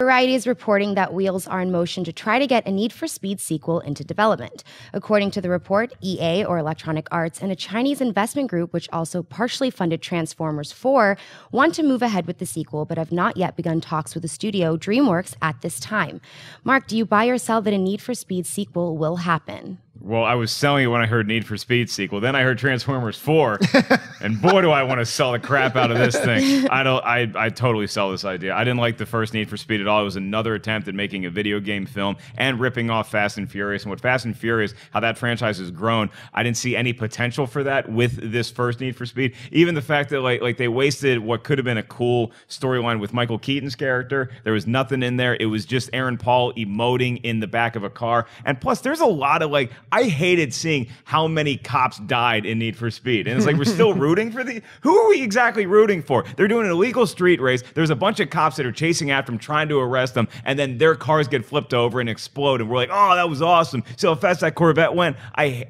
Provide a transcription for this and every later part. Variety is reporting that wheels are in motion to try to get a Need for Speed sequel into development. According to the report, EA, or Electronic Arts, and a Chinese investment group which also partially funded Transformers 4, want to move ahead with the sequel but have not yet begun talks with the studio, DreamWorks, at this time. Mark, do you buy or sell that a Need for Speed sequel will happen? Well, I was selling it when I heard Need for Speed sequel. Then I heard Transformers 4, and boy, do I want to sell the crap out of this thing. I totally sell this idea. I didn't like the first Need for Speed at all. It was another attempt at making a video game film and ripping off Fast and Furious. And with Fast and Furious, how that franchise has grown, I didn't see any potential for that with this first Need for Speed. Even the fact that like they wasted what could have been a cool storyline with Michael Keaton's character. There was nothing in there. It was just Aaron Paul emoting in the back of a car. And plus, there's a lot of like, I hated seeing how many cops died in Need for Speed. And it's like, we're still rooting for the... Who are we exactly rooting for? They're doing an illegal street race. There's a bunch of cops that are chasing after them, trying to arrest them, and then their cars get flipped over and explode. And we're like, oh, that was awesome. See how fast that Corvette went. I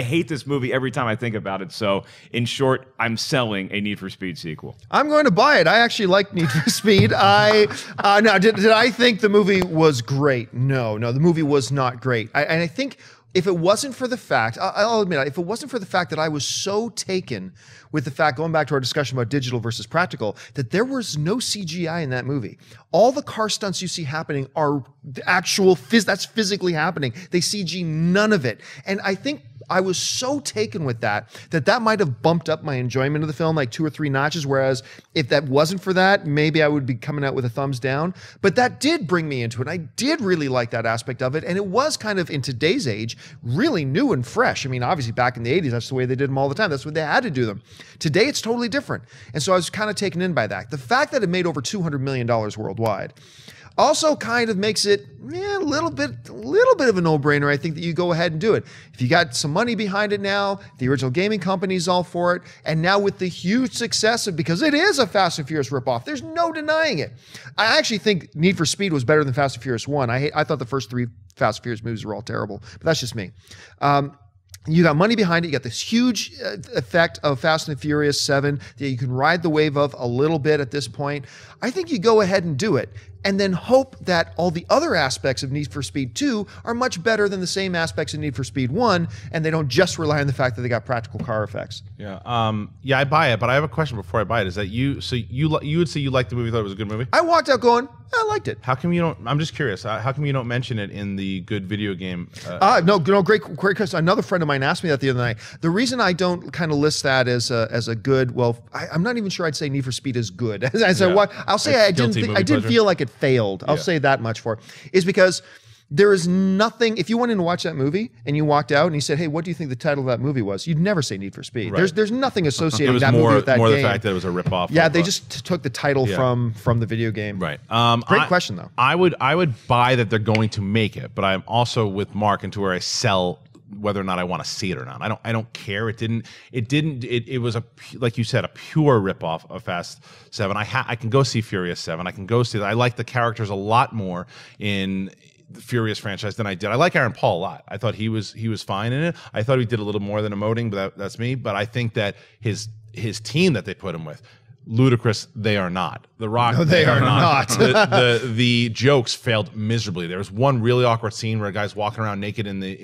hate this movie every time I think about it. So, in short, I'm selling a Need for Speed sequel. I'm going to buy it. I actually like Need for Speed. Did I think the movie was great? No, the movie was not great. I think... If it wasn't for the fact, I'll admit, if it wasn't for the fact that I was so taken with the fact, going back to our discussion about digital versus practical, that there was no CGI in that movie. All the car stunts you see happening are actual, that's physically happening. They CG none of it. And I think I was so taken with that might have bumped up my enjoyment of the film like 2 or 3 notches, whereas if that wasn't for that, maybe I would be coming out with a thumbs down. But that did bring me into it. I did really like that aspect of it, and it was kind of, in today's age, really new and fresh. I mean, obviously back in the 80s, that's the way they did them all the time. That's what they had to do them. Today, it's totally different. And so I was kind of taken in by that. The fact that it made over $200 million worldwide also kind of makes it a little bit of a no-brainer, I think, that you go ahead and do it. If you got some money behind it now, the original gaming company's all for it, and now with the huge success of, because it is a Fast and Furious ripoff, there's no denying it. I actually think Need for Speed was better than Fast and Furious 1. I thought the first 3 Fast and Furious movies were all terrible, but that's just me. You got money behind it. You got this huge effect of Fast and Furious 7 that you can ride the wave of a little bit at this point. I think you go ahead and do it, and then hope that all the other aspects of Need for Speed 2 are much better than the same aspects of Need for Speed 1, and they don't just rely on the fact that they got practical car effects. Yeah, yeah, I buy it, but I have a question before I buy it. Is that you? So you would say you liked the movie, thought it was a good movie? I walked out going, I liked it. How come you don't? I'm just curious. How come you don't mention it in the good video game? No, great question. Another friend of mine asked me that the other night. The reason I don't kind of list that as a good, well, I'm not even sure I'd say Need for Speed is good. I'll say I didn't. I didn't feel like it failed. I'll say that much for it, is because there is nothing. If you went in to watch that movie and you walked out and you said, "Hey, what do you think the title of that movie was?" You'd never say Need for Speed. Right. There's nothing associated that movie with that game. More the fact that it was a ripoff. Yeah, they just took the title from the video game. Right. Great question though. I would buy that they're going to make it, but I'm also with Mark into where I sell whether or not I want to see it or not. I don't care. It was, a like you said, a pure ripoff of Fast 7. I can go see Furious 7. I can go see that. I like the characters a lot more in the Furious franchise than I did. I like Aaron Paul a lot. I thought he was fine in it. I thought he did a little more than emoting, but that's me. But I think that his team that they put him with, ludicrous, they are not. The Rock, no, they are not. The jokes failed miserably. There was one really awkward scene where a guy's walking around naked in the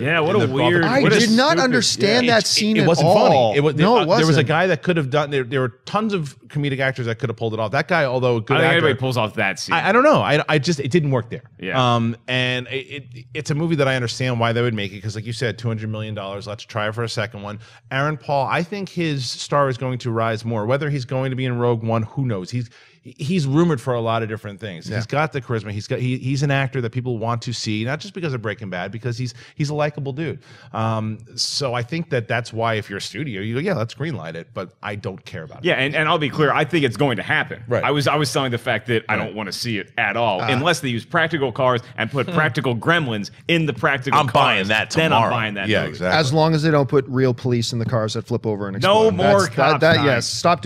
yeah. What a weird. I did not understand that scene at all. It wasn't funny. It wasn't. There was a guy that could have done. There were tons of comedic actors that could have pulled it off. That guy, although a good actor, anybody pulls off that scene. I don't know. I just, it didn't work there. Yeah. And it's a movie that I understand why they would make it, because like you said, $200 million. Let's try for a second one. Aaron Paul, I think his star is going to rise more. Whether he's going to be in Rogue One, who knows? He's rumored for a lot of different things. Yeah. He's got the charisma. He's an actor that people want to see, not just because of Breaking Bad, because he's a likable dude. So I think that's why, if you're a studio, you go, yeah, let's greenlight it. But I don't care about it. Yeah, and I'll be clear. I think it's going to happen. Right. I was selling the fact that I don't want to see it at all, unless they use practical cars and put practical gremlins in the practical. I'm buying that tomorrow. Then I'm buying that. Yeah, exactly. As long as they don't put real police in the cars that flip over and explode. No more cops. Yes, stop doing.